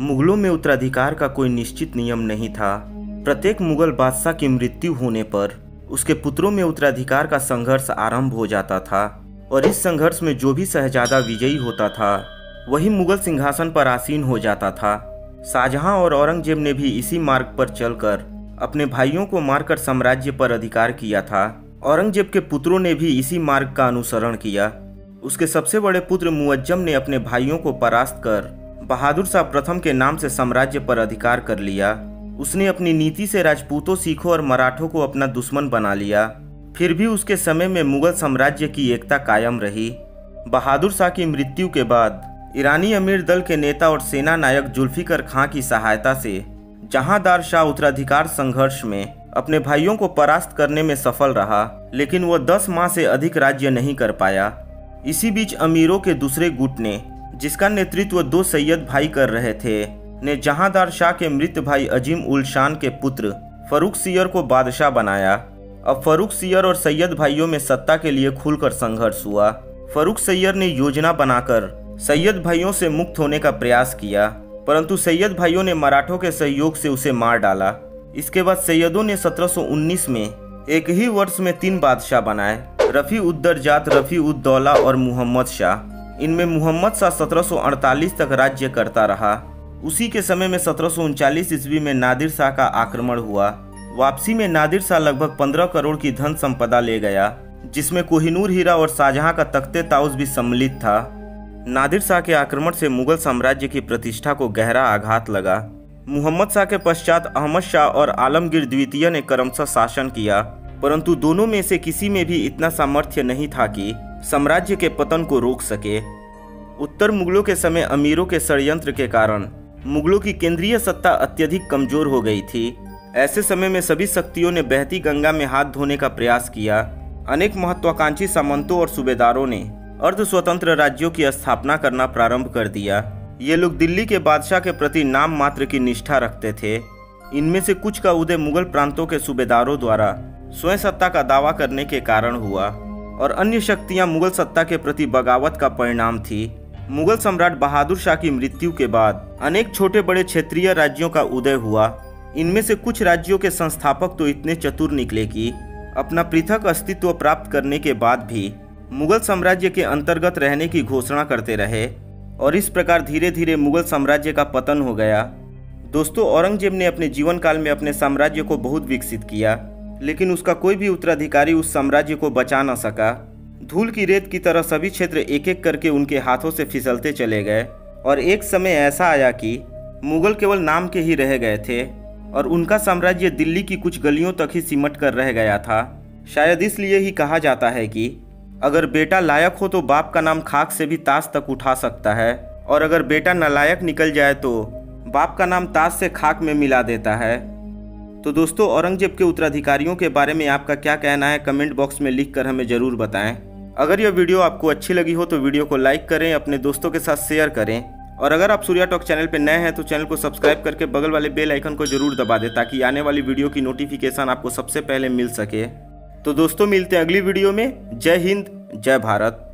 मुगलों में उत्तराधिकार का कोई निश्चित नियम नहीं था। प्रत्येक मुगल बादशाह की मृत्यु होने पर उसके पुत्रों में उत्तराधिकार का संघर्ष आरंभ हो जाता था और इस संघर्ष में जो भी शहजादा विजयी होता था वही मुगल सिंहासन पर आसीन हो जाता था। शाहजहां और औरंगजेब ने भी इसी मार्ग पर चलकर अपने भाइयों को मारकर साम्राज्य पर अधिकार किया था। औरंगजेब के पुत्रों ने भी इसी मार्ग का अनुसरण किया। उसके सबसे बड़े पुत्र मुअज्जम ने अपने भाइयों को परास्त कर बहादुर शाह प्रथम के नाम से साम्राज्य पर अधिकार कर लिया। उसने अपनी नीति से राजपूतों, सिखों और मराठों को अपना दुश्मन बना लिया। फिर भी उसके समय में मुगल साम्राज्य की एकता कायम रही। बहादुर शाह की मृत्यु के बाद ईरानी अमीर दल के नेता और सेना नायक जुल्फिकर खान की सहायता से जहांदार शाह उत्तराधिकार संघर्ष में अपने भाइयों को परास्त करने में सफल रहा, लेकिन वह 10 माह से अधिक राज्य नहीं कर पाया। इसी बीच अमीरों के दूसरे गुट ने, जिसका नेतृत्व 2 सैयद भाई कर रहे थे, ने जहांदार शाह के मृत भाई अजीम उल शान के पुत्र फर्रुख सियर को बादशाह बनाया। अब फर्रुख सियर और सैयद भाइयों में सत्ता के लिए खुलकर संघर्ष हुआ। फर्रुख सियर ने योजना बनाकर सैयद भाइयों से मुक्त होने का प्रयास किया, परंतु सैयद भाइयों ने मराठों के सहयोग से उसे मार डाला। इसके बाद सैयदों ने 1719 में एक ही वर्ष में 3 बादशाह बनाए, रफी उद्दर्जात, रफी उद्दौला और मोहम्मद शाह। इनमें मोहम्मद शाह 1748 तक राज्य करता रहा। उसी के समय में 1739 ईस्वी में नादिर शाह का आक्रमण हुआ। वापसी में नादिर शाह लगभग 15 करोड़ की धन संपदा ले गया, जिसमें कोहिनूर हीरा और शाहजहां का तख्ते ताउस भी सम्मिलित था। नादिर शाह के आक्रमण से मुगल साम्राज्य की प्रतिष्ठा को गहरा आघात लगा। मुहम्मद शाह के पश्चात अहमद शाह और आलमगीर द्वितीय ने क्रमशः शासन किया, परंतु दोनों में से किसी में भी इतना सामर्थ्य नहीं था कि साम्राज्य के पतन को रोक सके। उत्तर मुगलों के समय अमीरों के षड्यंत्र के कारण मुगलों की केंद्रीय सत्ता अत्यधिक कमजोर हो गई थी। ऐसे समय में सभी शक्तियों ने बहती गंगा में हाथ धोने का प्रयास किया। अनेक महत्वाकांक्षी सामंतों और सूबेदारों ने अर्ध स्वतंत्र राज्यों की स्थापना करना प्रारंभ कर दिया। ये लोग दिल्ली के बादशाह के प्रति नाम मात्र की निष्ठा रखते थे। इनमें से कुछ का उदय मुगल प्रांतों के सूबेदारों द्वारा स्वयं सत्ता का दावा करने के कारण हुआ और अन्य शक्तियां मुगल सत्ता के प्रति बगावत का परिणाम थी। मुगल सम्राट बहादुर शाह की मृत्यु के बाद अनेक छोटे बड़े क्षेत्रीय राज्यों का उदय हुआ। इनमें से कुछ राज्यों के संस्थापक तो इतने चतुर निकले कि अपना पृथक अस्तित्व प्राप्त करने के बाद भी मुगल साम्राज्य के अंतर्गत रहने की घोषणा करते रहे और इस प्रकार धीरे धीरे मुगल साम्राज्य का पतन हो गया। दोस्तों, औरंगजेब ने अपने जीवन काल में अपने साम्राज्य को बहुत विकसित किया, लेकिन उसका कोई भी उत्तराधिकारी उस साम्राज्य को बचा न सका। धूल की रेत की तरह सभी क्षेत्र एक एक करके उनके हाथों से फिसलते चले गए और एक समय ऐसा आया कि मुगल केवल नाम के ही रह गए थे और उनका साम्राज्य दिल्ली की कुछ गलियों तक ही सिमट कर रह गया था। शायद इसलिए ही कहा जाता है कि अगर बेटा लायक हो तो बाप का नाम खाक से भी ताश तक उठा सकता है, और अगर बेटा नालायक निकल जाए तो बाप का नाम ताश से खाक में मिला देता है। तो दोस्तों, औरंगजेब के उत्तराधिकारियों के बारे में आपका क्या कहना है कमेंट बॉक्स में लिखकर हमें ज़रूर बताएं। अगर यह वीडियो आपको अच्छी लगी हो तो वीडियो को लाइक करें, अपने दोस्तों के साथ शेयर करें, और अगर आप सूर्या टॉक चैनल पर नए हैं तो चैनल को सब्सक्राइब करके बगल वाले बेल आइकन को ज़रूर दबा दें ताकि आने वाली वीडियो की नोटिफिकेशन आपको सबसे पहले मिल सके। तो दोस्तों, मिलते हैं अगली वीडियो में। जय हिंद, जय भारत।